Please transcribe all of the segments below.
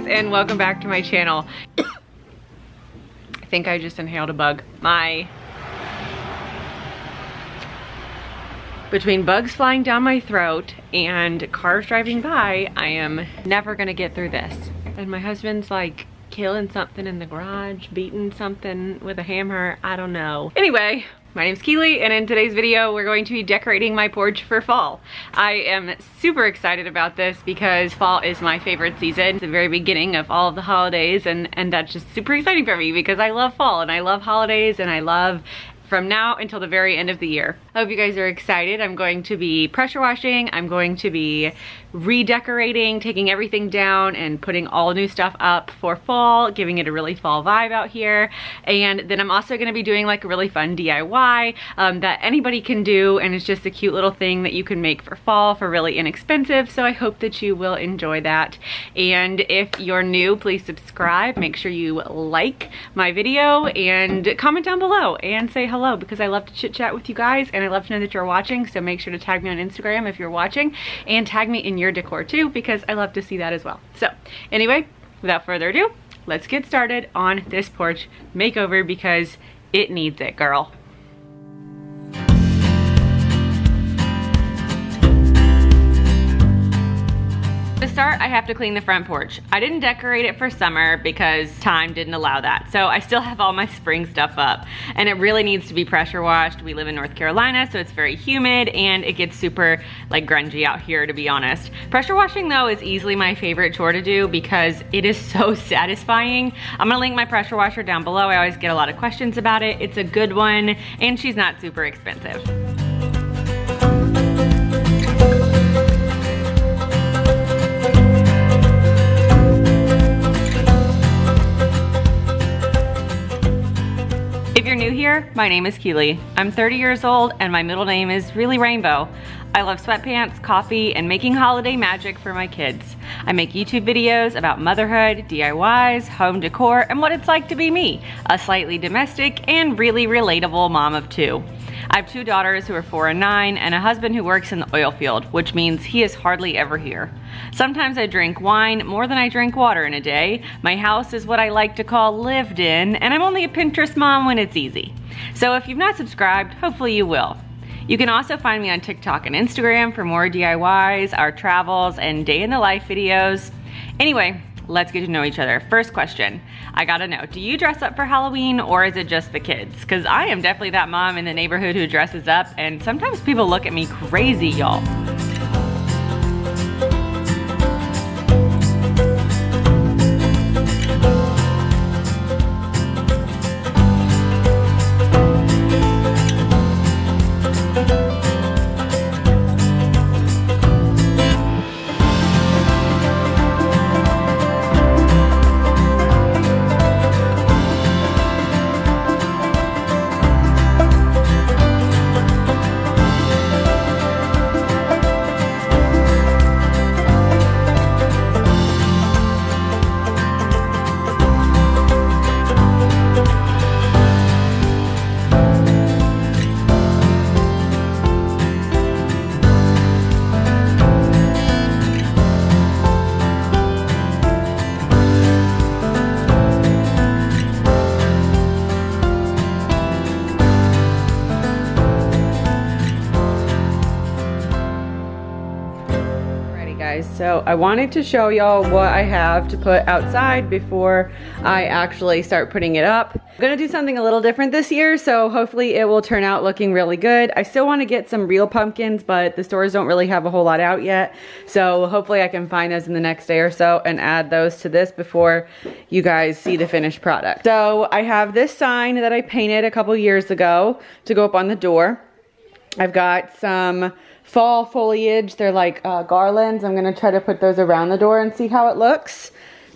guys, and welcome back to my channel. I think I just inhaled a bug. Between bugs flying down my throat and cars driving by, I am never gonna get through this. And my husband's like killing something in the garage, beating something with a hammer, I don't know. Anyway, my name's Keely, and in today's video we're going to be decorating my porch for fall. I am super excited about this because fall is my favorite season. It's the very beginning of all of the holidays, and that's just super exciting for me because I love fall and I love holidays and I love from now until the very end of the year. I hope you guys are excited. I'm going to be pressure washing, I'm going to be redecorating, taking everything down and putting all new stuff up for fall, giving it a really fall vibe out here. And then I'm also gonna be doing like a really fun DIY that anybody can do, and it's just a cute little thing that you can make for fall for really inexpensive. So I hope that you will enjoy that. And if you're new, please subscribe, make sure you like my video and comment down below and say hello, because I love to chit chat with you guys and I love to know that you're watching. So make sure to tag me on Instagram if you're watching, and tag me in your decor too, because I love to see that as well. So anyway, without further ado, let's get started on this porch makeover because it needs it, girl. To start, I have to clean the front porch. I didn't decorate it for summer because time didn't allow that. So I still have all my spring stuff up, and it really needs to be pressure washed. We live in North Carolina, so it's very humid and it gets super like grungy out here, to be honest. Pressure washing though is easily my favorite chore to do because it is so satisfying. I'm gonna link my pressure washer down below. I always get a lot of questions about it. It's a good one and she's not super expensive. If you're new here, my name is Keely. I'm 30 years old and my middle name is really rainbow. I love sweatpants, coffee, and making holiday magic for my kids. I make YouTube videos about motherhood, DIYs, home decor, and what it's like to be me, a slightly domestic and really relatable mom of two. I have two daughters who are 4 and 9 and a husband who works in the oil field, which means he is hardly ever here. Sometimes I drink wine more than I drink water in a day. My house is what I like to call lived in, and I'm only a Pinterest mom when it's easy. So if you've not subscribed, hopefully you will. You can also find me on TikTok and Instagram for more DIYs, our travels, and day in the life videos. Anyway, let's get to know each other. First question, I gotta know, do you dress up for Halloween or is it just the kids? 'Cause I am definitely that mom in the neighborhood who dresses up, and sometimes people look at me crazy, y'all. So I wanted to show y'all what I have to put outside before I actually start putting it up. I'm gonna do something a little different this year, so hopefully it will turn out looking really good. I still wanna get some real pumpkins, but the stores don't really have a whole lot out yet. So hopefully I can find those in the next day or so and add those to this before you guys see the finished product. So I have this sign that I painted a couple years ago to go up on the door. I've got some fall foliage. They're like garlands. I'm gonna try to put those around the door and see how it looks.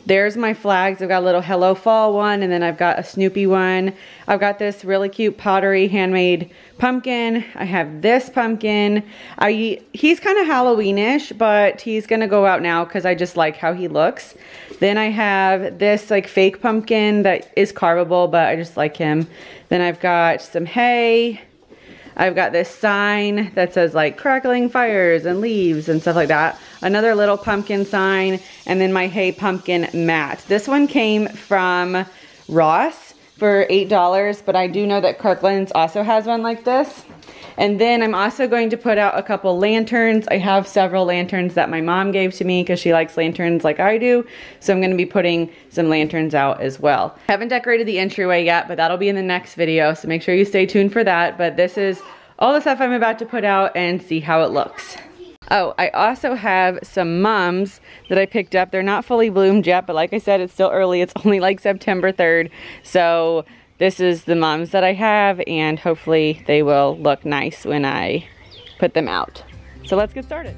There's my flags. I've got a little Hello Fall one, and then I've got a Snoopy one. I've got this really cute pottery handmade pumpkin. I have this pumpkin. He's kind of Halloweenish, but he's gonna go out now because I just like how he looks. Then I have this like fake pumpkin that is carvable, but I just like him. Then I've got some hay. I've got this sign that says like crackling fires and leaves and stuff like that. Another little pumpkin sign, and then my Hey Pumpkin mat. This one came from Ross for $8, but I do know that Kirkland's also has one like this. And then I'm also going to put out a couple lanterns. I have several lanterns that my mom gave to me because she likes lanterns like I do. So I'm going to be putting some lanterns out as well. I haven't decorated the entryway yet, but that'll be in the next video. So make sure you stay tuned for that. But this is all the stuff I'm about to put out and see how it looks. Oh, I also have some mums that I picked up. They're not fully bloomed yet, but like I said, it's still early. It's only like September 3rd. So this is the mums that I have, and hopefully they will look nice when I put them out. So let's get started.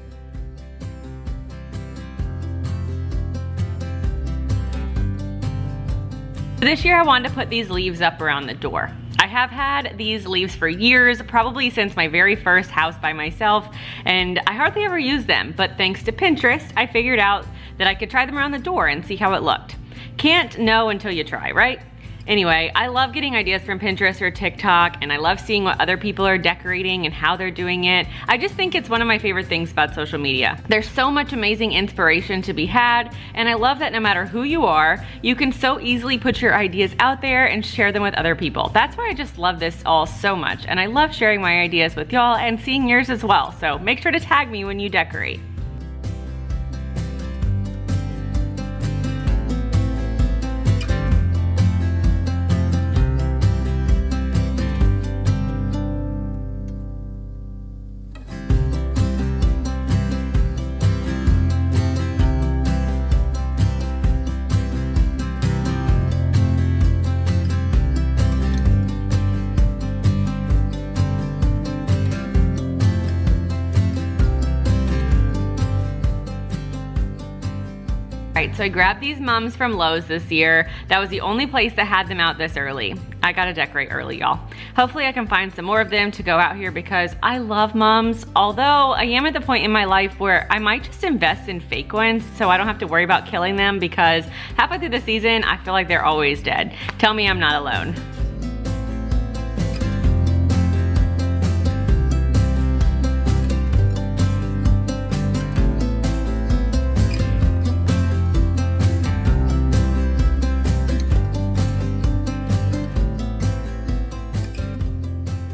This year I wanted to put these leaves up around the door. I have had these leaves for years, probably since my very first house by myself, and I hardly ever used them, but thanks to Pinterest, I figured out that I could try them around the door and see how it looked. Can't know until you try, right? Anyway, I love getting ideas from Pinterest or TikTok, and I love seeing what other people are decorating and how they're doing it. I just think it's one of my favorite things about social media. There's so much amazing inspiration to be had, and I love that no matter who you are, you can so easily put your ideas out there and share them with other people. That's why I just love this all so much, and I love sharing my ideas with y'all and seeing yours as well, so make sure to tag me when you decorate. So I grabbed these mums from Lowe's this year. That was the only place that had them out this early. I gotta decorate early, y'all. Hopefully I can find some more of them to go out here because I love mums, although I am at the point in my life where I might just invest in fake ones so I don't have to worry about killing them because halfway through the season, I feel like they're always dead. Tell me I'm not alone.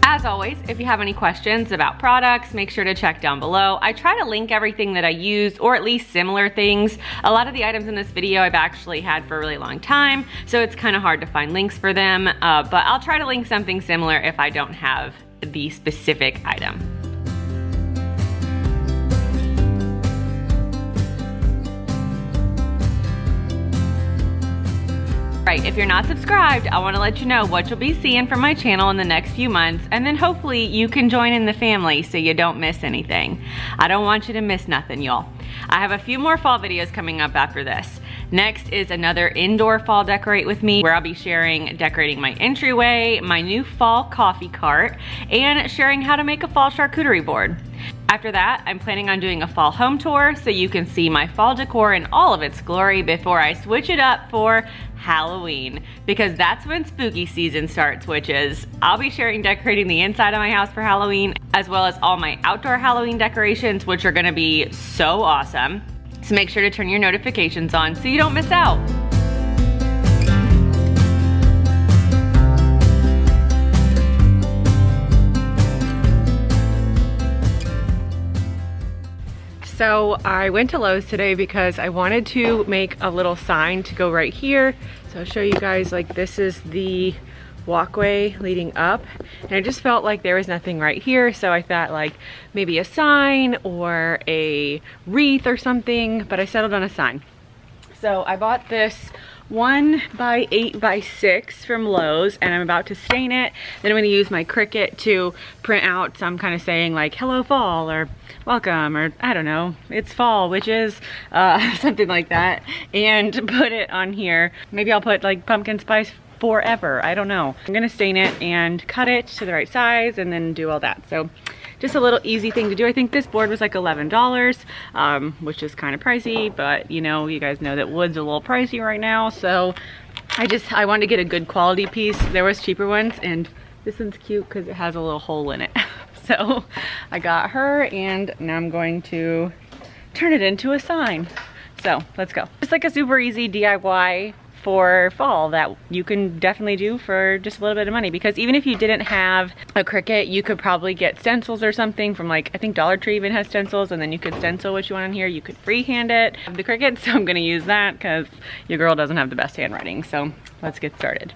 As always, if you have any questions about products, make sure to check down below. I try to link everything that I used, or at least similar things. A lot of the items in this video I've actually had for a really long time, so it's kind of hard to find links for them, but I'll try to link something similar if I don't have the specific item. Right, if you're not subscribed, I want to let you know what you'll be seeing from my channel in the next few months, and then hopefully you can join in the family so you don't miss anything. I don't want you to miss nothing, y'all. I have a few more fall videos coming up after this. Next is another indoor fall decorate with me where I'll be sharing decorating my entryway, my new fall coffee cart, and sharing how to make a fall charcuterie board. After that, I'm planning on doing a fall home tour so you can see my fall decor in all of its glory before I switch it up for Halloween, because that's when spooky season starts, which is I'll be sharing decorating the inside of my house for Halloween, as well as all my outdoor Halloween decorations, which are gonna be so awesome. So make sure to turn your notifications on so you don't miss out. So I went to Lowe's today because I wanted to make a little sign to go right here. So I'll show you guys, like, this is the walkway leading up, and I just felt like there was nothing right here, so I thought like maybe a sign or a wreath or something, but I settled on a sign. So I bought this 1x8x6 from Lowe's, and I'm about to stain it. Then I'm gonna use my Cricut to print out some kind of saying like hello fall or welcome, or I don't know, it's fall, which is something like that, and put it on here. Maybe I'll put like pumpkin spice forever, I don't know. I'm gonna stain it and cut it to the right size and then do all that. So just a little easy thing to do. I think this board was like $11, which is kind of pricey, but you know, you guys know that wood's a little pricey right now. So I wanted to get a good quality piece. There was cheaper ones and This one's cute because it has a little hole in it. So I got her, and now I'm going to turn it into a sign. So let's go. It's like a super easy DIY for fall that you can definitely do for just a little bit of money, because even if you didn't have a Cricut, you could probably get stencils or something from, like, I think Dollar Tree even has stencils, and then you could stencil what you want on here. You could freehand it. I have the Cricut, so I'm gonna use that because your girl doesn't have the best handwriting. So let's get started.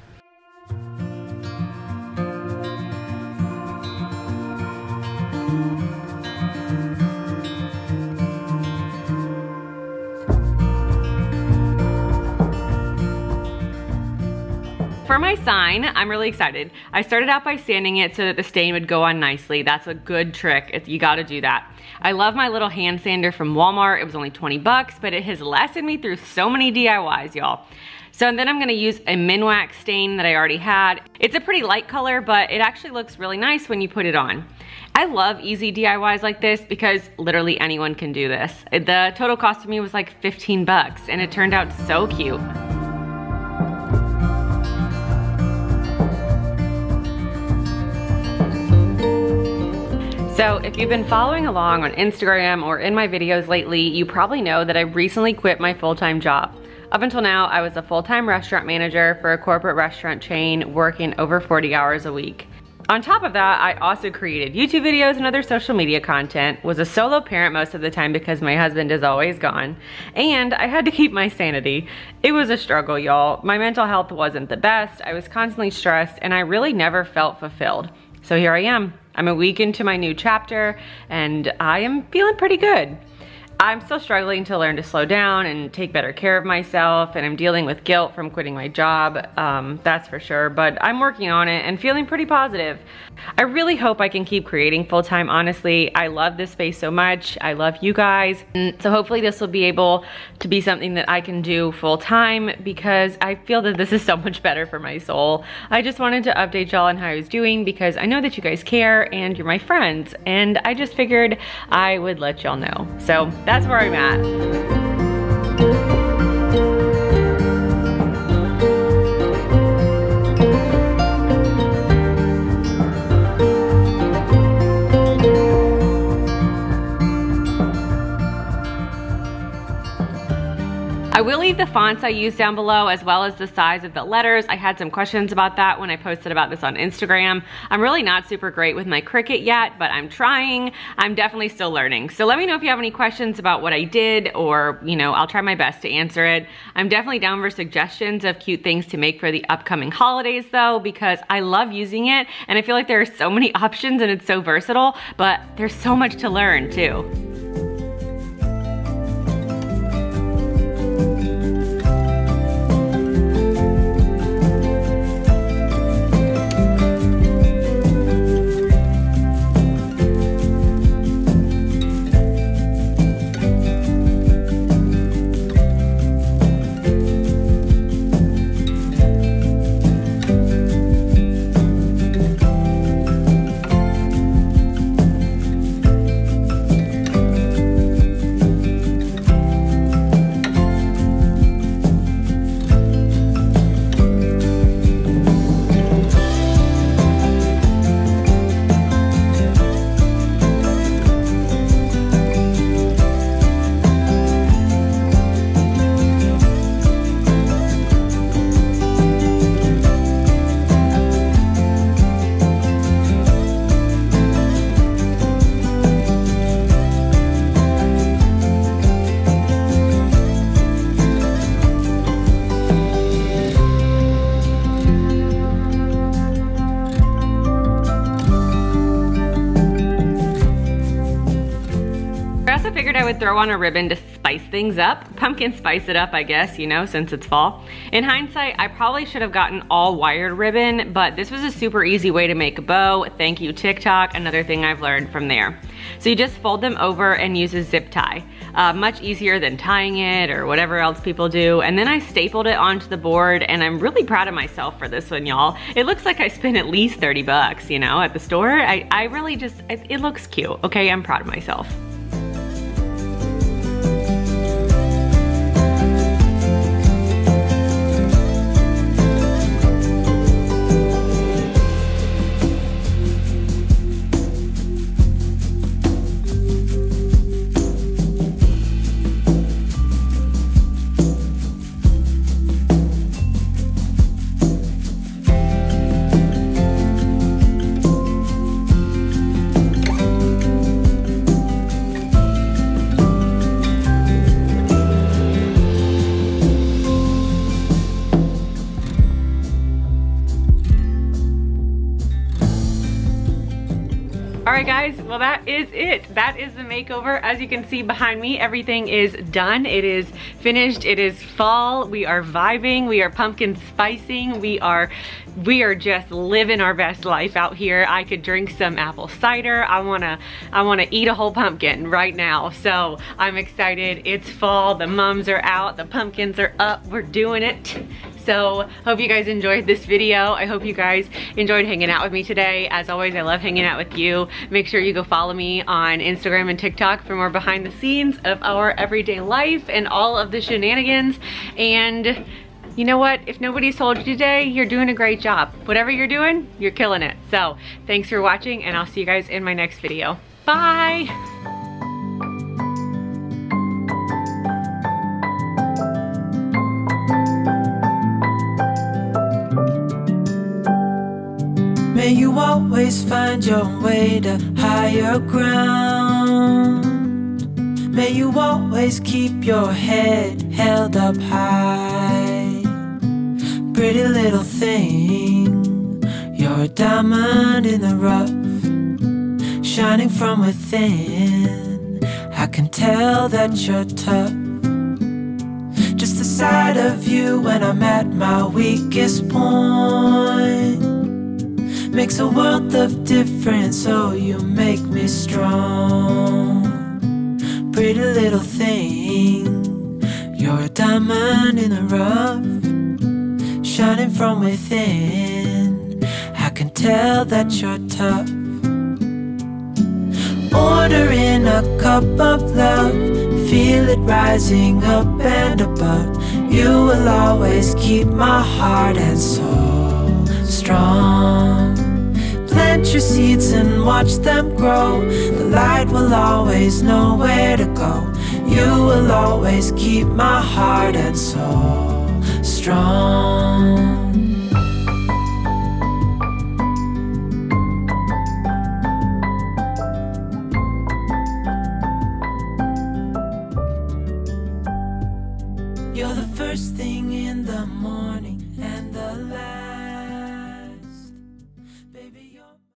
For my sign, I'm really excited. I started out by sanding it so that the stain would go on nicely. That's a good trick. You gotta do that. I love my little hand sander from Walmart. It was only 20 bucks, but it has lasted me through so many DIYs, y'all. So then I'm gonna use a Minwax stain that I already had. It's a pretty light color, but it actually looks really nice when you put it on. I love easy DIYs like this because literally anyone can do this. The total cost to me was like 15 bucks, and it turned out so cute. So if you've been following along on Instagram or in my videos lately, you probably know that I recently quit my full-time job. Up until now, I was a full-time restaurant manager for a corporate restaurant chain, working over 40 hours a week. On top of that, I also created YouTube videos and other social media content, was a solo parent most of the time because my husband is always gone, and I had to keep my sanity. It was a struggle, y'all. My mental health wasn't the best, I was constantly stressed, and I really never felt fulfilled. So here I am. I'm a week into my new chapter, and I am feeling pretty good. I'm still struggling to learn to slow down and take better care of myself, and I'm dealing with guilt from quitting my job, that's for sure, but I'm working on it and feeling pretty positive. I really hope I can keep creating full-time, honestly. I love this space so much. I love you guys. And so hopefully this will be able to be something that I can do full-time, because I feel that this is so much better for my soul. I just wanted to update y'all on how I was doing, because I know that you guys care and you're my friends, and I just figured I would let y'all know. So that's where I'm at. I will leave the fonts I use down below, as well as the size of the letters. I had some questions about that when I posted about this on Instagram. I'm really not super great with my Cricut yet, but I'm trying. I'm definitely still learning. So let me know if you have any questions about what I did, or, you know, I'll try my best to answer it. I'm definitely down for suggestions of cute things to make for the upcoming holidays though, because I love using it, and I feel like there are so many options and it's so versatile, but there's so much to learn too. I would throw on a ribbon to spice things up. Pumpkin spice it up, I guess, you know, since it's fall. In hindsight, I probably should have gotten all wired ribbon, but this was a super easy way to make a bow. Thank you, TikTok, another thing I've learned from there. So you just fold them over and use a zip tie. Much easier than tying it or whatever else people do. And then I stapled it onto the board, and I'm really proud of myself for this one, y'all. It looks like I spent at least 30 bucks, you know, at the store. I really just, it looks cute. Okay, I'm proud of myself. Alright guys, well that is it. That is the makeover. As you can see behind me, everything is done. It is finished. It is fall. We are vibing. We are pumpkin spicing. We are just living our best life out here. I could drink some apple cider. I wanna eat a whole pumpkin right now. So I'm excited. It's fall. The mums are out. The pumpkins are up. We're doing it. So hope you guys enjoyed this video. I hope you guys enjoyed hanging out with me today. As always, I love hanging out with you. Make sure you go follow me on Instagram and TikTok for more behind the scenes of our everyday life and all of the shenanigans. And you know what? If nobody's told you today, you're doing a great job. Whatever you're doing, you're killing it. So thanks for watching, and I'll see you guys in my next video. Bye. May you always find your way to higher ground. May you always keep your head held up high. Pretty little thing, you're a diamond in the rough, shining from within. I can tell that you're tough. Just the sight of you when I'm at my weakest point makes a world of difference, oh, you make me strong. Pretty little thing, you're a diamond in the rough, shining from within. I can tell that you're tough. Ordering a cup of love, feel it rising up and above. You will always keep my heart and soul strong. Plant your seeds and watch them grow. The light will always know where to go. You will always keep my heart and soul strong. You're the first thing in the morning.